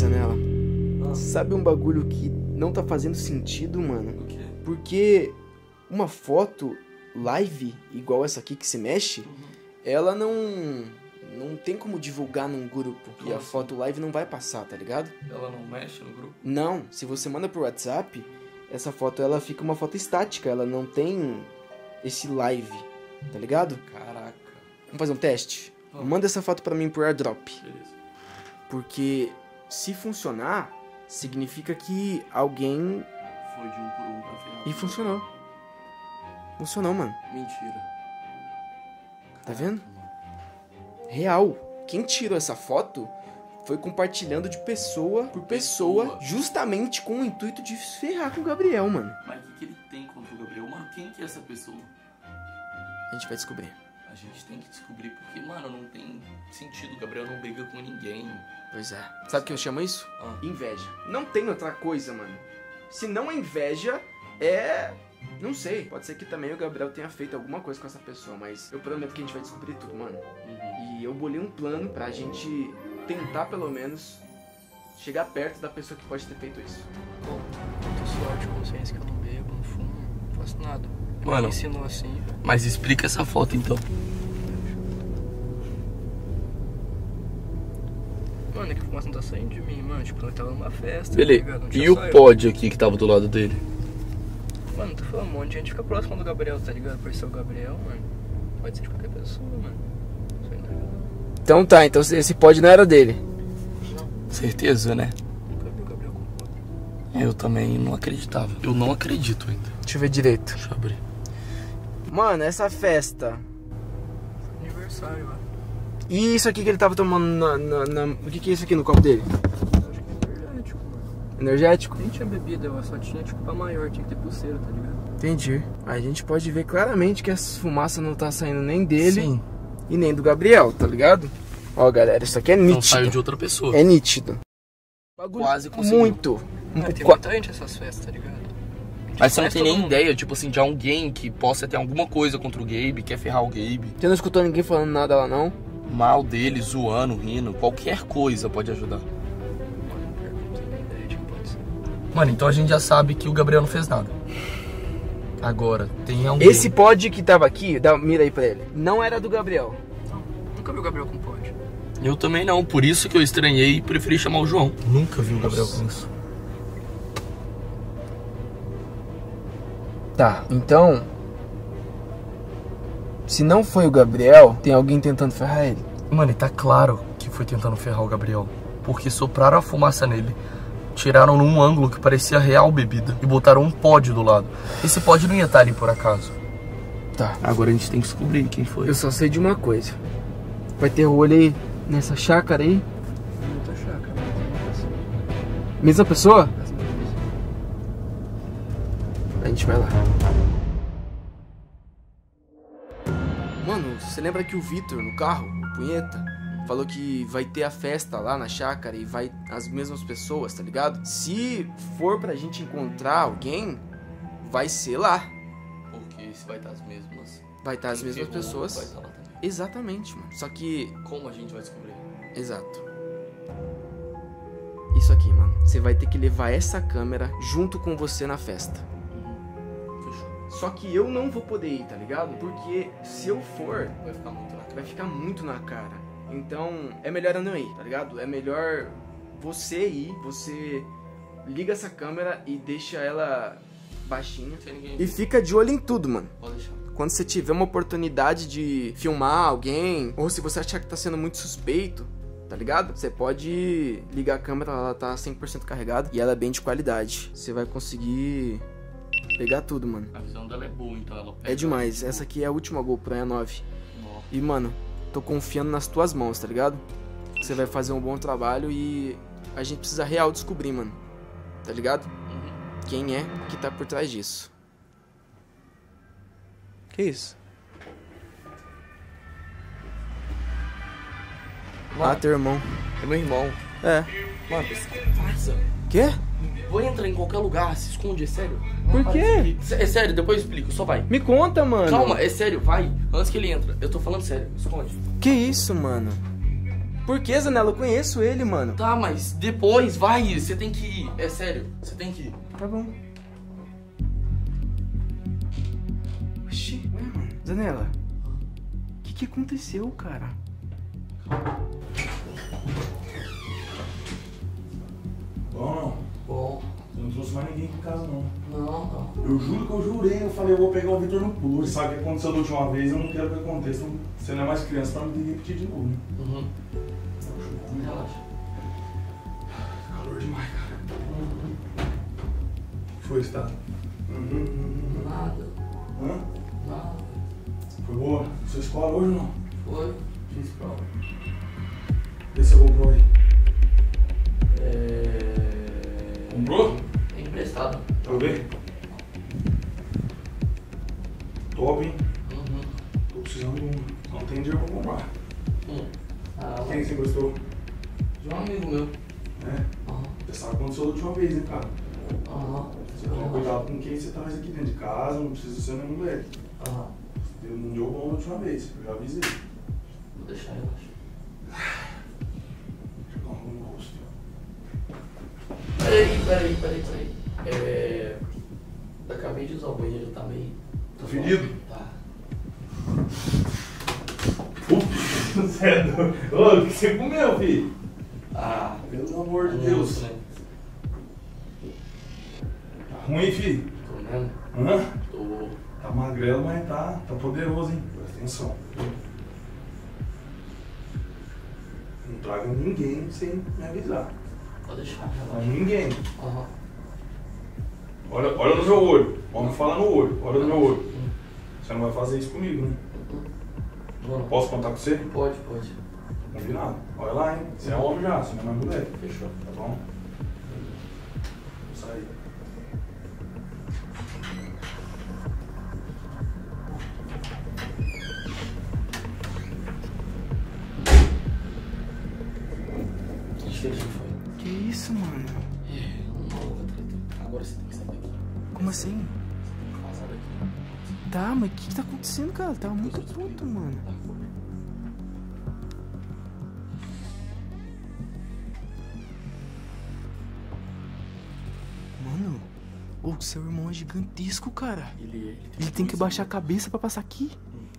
coisa nela. Sabe um bagulho que não tá fazendo sentido, mano? O quê? Porque uma foto live, igual essa aqui que se mexe, ela não tem como divulgar num grupo. Como e a assim? Foto live não vai passar, tá ligado? Ela não mexe no grupo? Não, se você manda pro WhatsApp, essa foto ela fica uma foto estática, ela não tem esse live, tá ligado? Caraca. Vamos fazer um teste? Vamos. Manda essa foto pra mim por airdrop. Beleza. Porque se funcionar, significa que alguém... Foi de um por um pra final. E funcionou. Funcionou, mano. Mentira. Caraca, tá vendo? Mano. Real. Quem tirou essa foto foi compartilhando de pessoa por pessoa, justamente com o intuito de ferrar com o Gabriel, mano. Mas o que ele tem contra o Gabriel? Mano, quem que é essa pessoa? A gente vai descobrir. A gente tem que descobrir, porque, mano, não tem sentido. O Gabriel não briga com ninguém. Pois é. Sabe o que eu chamo isso? Inveja. Não tem outra coisa, mano. Se não é inveja, é... Não sei. Pode ser que também o Gabriel tenha feito alguma coisa com essa pessoa, mas eu prometo que a gente vai descobrir tudo, mano. E eu bolei um plano pra gente tentar, pelo menos, chegar perto da pessoa que pode ter feito isso. Bom, eu tô só de consciência que eu não bebo, não fumo, não faço nada. Mano, ensinou assim, velho. Mas explica essa foto, então. Mano, é que a fumaça não tá saindo de mim, mano. Tipo, ela tava numa festa. Beleza. Tá ligado? E o pod aqui que tava do lado dele? Mano, tô falando um monte de gente fica próximo do Gabriel, tá ligado? Por ser o Gabriel, mano. Pode ser de qualquer pessoa, mano. Isso aí não é legal. Então tá, então esse pod não era dele. Não. Certeza, né? Eu também não acreditava. Eu não acredito ainda. Deixa eu ver direito. Deixa eu abrir. Mano, essa festa. Aniversário, mano. E isso aqui que ele tava tomando na... O que é isso aqui no copo dele? Eu acho que é energético, mano. Energético? Nem tinha bebida, eu só tinha tipo pra maior, tinha que ter pulseira, tá ligado? Entendi. A gente pode ver claramente que essa fumaça não tá saindo nem dele. Sim. E nem do Gabriel, tá ligado? Ó, galera, isso aqui é nítido. Não saiu de outra pessoa. É nítido. Bagulho quase conseguiu. Muito. Não, tem muita gente nessas festas, tá ligado? Mas você não tem nem ideia, tipo assim, de alguém que possa ter alguma coisa contra o Gabe, quer ferrar o Gabe. Você não escutou ninguém falando nada lá, não? Mal dele, zoando, rindo, qualquer coisa pode ajudar. Mano, então a gente já sabe que o Gabriel não fez nada. Agora, tem alguém... Esse pod que tava aqui, mira aí pra ele, não era do Gabriel. Não, nunca vi o Gabriel com pod. Eu também não, por isso que eu estranhei e preferi chamar o João. Nunca vi o Gabriel com isso. Tá, então, se não foi o Gabriel, tem alguém tentando ferrar ele. Mano, e tá claro que foi tentando ferrar o Gabriel, porque sopraram a fumaça nele, tiraram num ângulo que parecia real bebida e botaram um pod do lado. Esse pod não ia estar ali por acaso. Tá, agora a gente tem que descobrir quem foi. Eu só sei de uma coisa, vai ter rolê aí nessa chácara aí? Muita chácara. Mesma pessoa? A gente vai lá. Mano, você lembra que o Vitor, no carro, o Punheta, falou que vai ter a festa lá na chácara e vai as mesmas pessoas, tá ligado? Se for pra gente encontrar alguém, vai ser lá. Porque se vai estar as mesmas... Vai estar as mesmas pessoas. Vai estar lá também. Exatamente, mano. Só que... Como a gente vai descobrir? Exato. Isso aqui, mano. Você vai ter que levar essa câmera junto com você na festa. Só que eu não vou poder ir, tá ligado? Porque se eu for, vai ficar muito na cara. Vai ficar muito na cara. Então, é melhor eu não ir, tá ligado? É melhor você ir, você liga essa câmera e deixa ela baixinha. E fica de olho em tudo, mano. Pode deixar. Quando você tiver uma oportunidade de filmar alguém, ou se você achar que tá sendo muito suspeito, tá ligado? Você pode ligar a câmera, ela tá 100% carregada e ela é bem de qualidade. Você vai conseguir... pegar tudo, mano. A visão dela é boa, então ela pega. É demais. Essa aqui é a última GoPro E9. Nossa. E, mano, tô confiando nas tuas mãos, tá ligado? Você vai fazer um bom trabalho e a gente precisa real descobrir, mano. Tá ligado? Uhum. Quem é que tá por trás disso? Que isso? Mano, ah, teu irmão. É meu irmão. É. Mano, esse passa. Quê? Vou entrar em qualquer lugar, se esconde, é sério. Por quê? É sério, depois eu explico, só vai. Me conta, mano. Calma, é sério, vai. Antes que ele entra, eu tô falando sério, esconde. Que isso, mano? Por que, Zanella? Eu conheço ele, mano. Tá, mas depois, vai. Você tem que ir. É sério, você tem que ir. Tá bom. Oxi. Ué, mano. Zanella, o que aconteceu, cara? Bom, não. Bom. Eu não trouxe mais ninguém aqui em casa, não. Não. Eu juro que eu jurei. Eu falei, eu vou pegar o Vitor no pulo. Sabe o que aconteceu da última vez? Eu não quero que aconteça. Você não é mais criança pra me repetir de novo, né? Uhum. Relaxa. Calor demais, cara. Foi, está? Nada. Hã? Nada. Foi boa? Sua escola hoje não? Foi. Fiz prova. Vê se eu comprou aí. Comprou? É emprestado. Quer ver? Top, hein? Uhum. Tô precisando de um. Não tem dinheiro pra comprar. Ah, quem você gostou? De um amigo meu. É? Uhum. Você sabe o que aconteceu da última vez, hein, cara? Aham. Uhum. Você toma cuidado com quem você traz aqui dentro de casa, não precisa ser nenhum moleque. Aham. Uhum. Não deu bom da última vez, eu já avisei. Vou deixar, eu acho. Peraí. É. Eu acabei de usar o banheiro, tá meio. Tá ferido? Tá. Ups, você é doido. Ô, o que você comeu, filho? Ah, pelo amor de Deus. Né? Tá ruim, filho? Tô vendo. Hã? Tô. Tá magrelo, mas tá poderoso, hein? Presta atenção. Não traga ninguém sem me avisar. Pode deixar, relaxa. Ninguém. Uhum. Olha no meu olho. Homem fala no olho. Olha no meu olho. Você não vai fazer isso comigo, né? Uhum. Posso contar com você? Pode. Combinado. Olha lá, hein? Você é homem já, você não é mais mulher. Fechou. Tá bom? Vou sair. Isso, mano. Agora você tem que sair daqui. Como assim? Você tem que vazar daqui. Tá, mas o que tá acontecendo, cara? Tá muito puto, mano. Mano, o seu irmão é gigantesco, cara. Ele tem que baixar a cabeça pra passar aqui.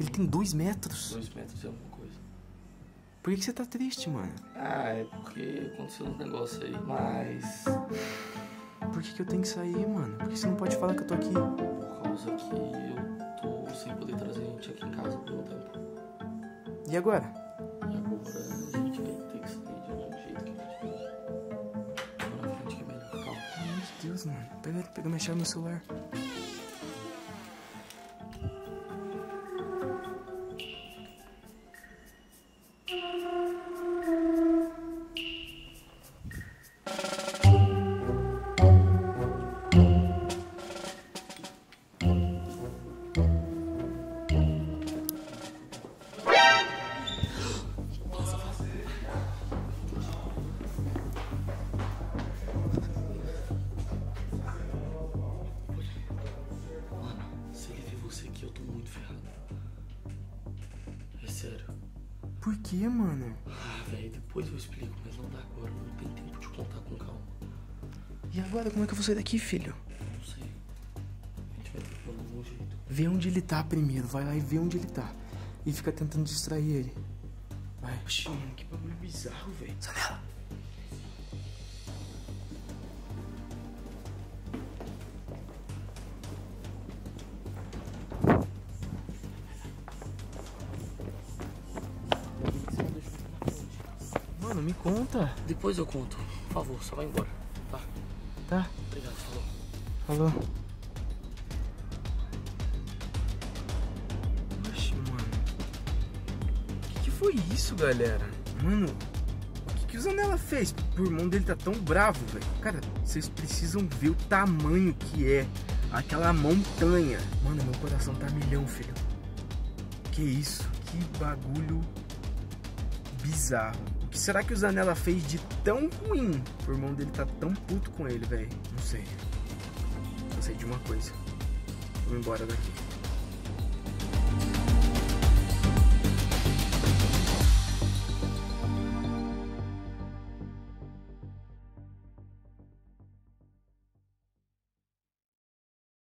Ele tem 2 metros. 2 metros é alguma coisa. Por que você tá triste, mano? Ah, é porque aconteceu um negócio aí, mas... Por que eu tenho que sair, mano? Por que você não pode falar que eu tô aqui? Por causa que eu tô sem poder trazer a gente aqui em casa por um tempo. E agora? E agora a gente vai ter que sair de algum jeito que a gente vai. Agora a frente que é melhor, calma. Meu Deus, mano. Pega minha chave no celular. Por que, mano? Ah, velho, depois eu explico, mas não dá agora. Não tem tempo de contar com calma. E agora, como é que eu vou sair daqui, filho? Não sei. A gente vai ter que falar de algum jeito. Vê onde ele tá primeiro. Vai lá e vê onde ele tá. E fica tentando distrair ele. Vai. Oxi, mano, que bagulho bizarro, velho. Zanella! Me conta. Depois eu conto. Por favor, só vai embora. Tá? Tá. Obrigado, falou. Falou. Oxe, mano. Que foi isso, galera? Mano, o que o Zanella fez? O irmão dele tá tão bravo, velho. Cara, vocês precisam ver o tamanho que é aquela montanha. Mano, meu coração tá a milhão, filho. Que isso? Que bagulho bizarro. O que será que o Zanella fez de tão ruim? O irmão dele tá tão puto com ele, velho. Não sei. Só sei de uma coisa. Vou embora daqui.